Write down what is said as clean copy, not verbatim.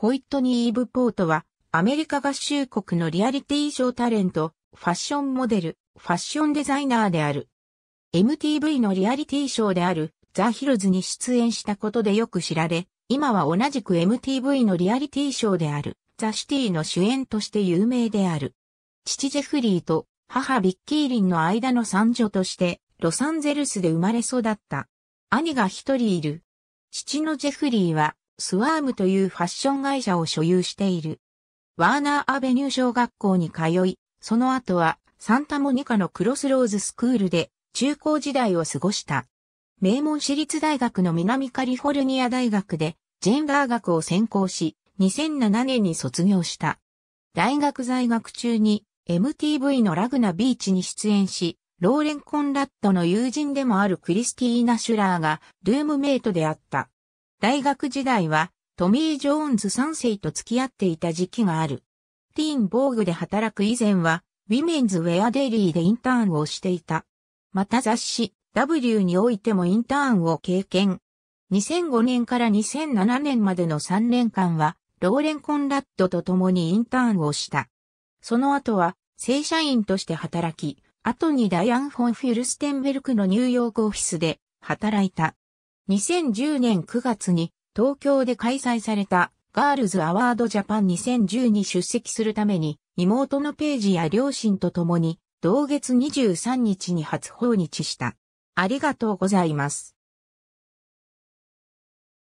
ホイットニー・イヴ・ポートは、アメリカ合衆国のリアリティショータレント、ファッションモデル、ファッションデザイナーである。MTV のリアリティショーである、ザ・ヒルズに出演したことでよく知られ、今は同じく MTV のリアリティショーである、ザ・シティの主演として有名である。父ジェフリーと母ビッキー・リンの間の三女として、ロサンゼルスで生まれ育った。兄が一人いる。父のジェフリーは、スワームというファッション会社を所有している。ワーナーアベニュー小学校に通い、その後はサンタモニカのクロスローズスクールで中高時代を過ごした。名門私立大学の南カリフォルニア大学でジェンダー学を専攻し、2007年に卒業した。大学在学中に MTV のラグナビーチに出演し、ローレン・コンラッドの友人でもあるクリスティーナ・シュラーがルームメイトであった。大学時代はトミー・ジョーンズ3世と付き合っていた時期がある。ティーン・ボーグで働く以前はウィメンズ・ウェア・デイリーでインターンをしていた。また雑誌 W においてもインターンを経験。2005年から2007年までの3年間はローレン・コンラッドと共にインターンをした。その後は正社員として働き、後にダイアン・フォン・フュルステンベルクのニューヨークオフィスで働いた。2010年9月に東京で開催されたガールズアワードジャパン2010に出席するために妹のページや両親と共に同月23日に初訪日した。ありがとうございます。